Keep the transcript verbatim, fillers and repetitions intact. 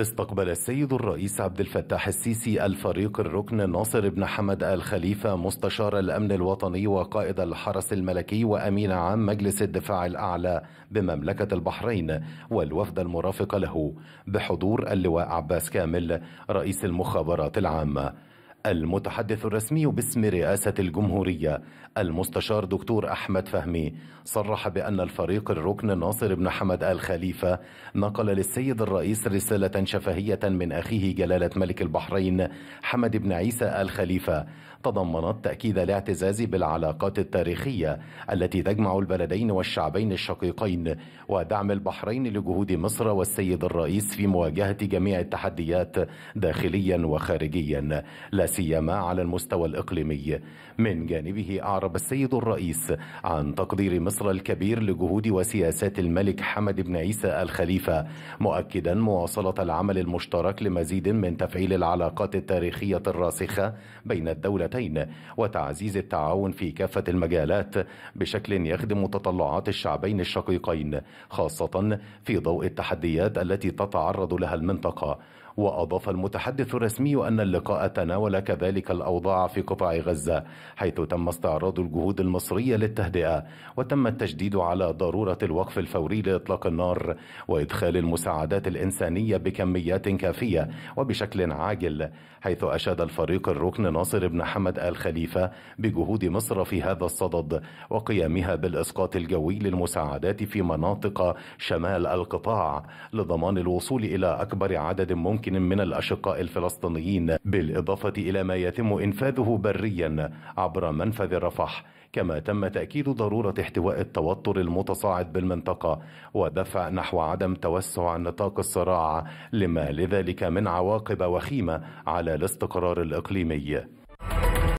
استقبل السيد الرئيس عبد الفتاح السيسي الفريق الركن ناصر بن حمد آل خليفة مستشار الأمن الوطني وقائد الحرس الملكي وأمين عام مجلس الدفاع الأعلى بمملكة البحرين والوفد المرافق له بحضور اللواء عباس كامل رئيس المخابرات العامة. المتحدث الرسمي باسم رئاسة الجمهورية المستشار دكتور احمد فهمي صرح بان الفريق الركن ناصر بن حمد آل خليفة نقل للسيد الرئيس رسالة شفهية من اخيه جلالة ملك البحرين حمد بن عيسى آل خليفة تضمنت تأكيد الاعتزاز بالعلاقات التاريخية التي تجمع البلدين والشعبين الشقيقين ودعم البحرين لجهود مصر والسيد الرئيس في مواجهة جميع التحديات داخليا وخارجيا لا سيما على المستوى الإقليمي. من جانبه أعرب السيد الرئيس عن تقدير مصر الكبير لجهود وسياسات الملك حمد بن عيسى آل خليفة مؤكدا مواصلة العمل المشترك لمزيد من تفعيل العلاقات التاريخية الراسخة بين الدولتين وتعزيز التعاون في كافة المجالات بشكل يخدم تطلعات الشعبين الشقيقين خاصة في ضوء التحديات التي تتعرض لها المنطقة. وأضاف المتحدث الرسمي أن اللقاء تناول كذلك الأوضاع في قطاع غزة حيث تم استعراض الجهود المصرية للتهدئة وتم التشديد على ضرورة الوقف الفوري لإطلاق النار وإدخال المساعدات الإنسانية بكميات كافية وبشكل عاجل حيث أشاد الفريق الركن ناصر بن حمد آل خليفة بجهود مصر في هذا الصدد وقيامها بالإسقاط الجوي للمساعدات في مناطق شمال القطاع لضمان الوصول إلى أكبر عدد ممكن ممكن من الأشقاء الفلسطينيين بالإضافة إلى ما يتم إنفاذه بريا عبر منفذ رفح. كما تم تأكيد ضرورة احتواء التوتر المتصاعد بالمنطقة ودفع نحو عدم توسع نطاق الصراع لما لذلك من عواقب وخيمة على الاستقرار الإقليمي.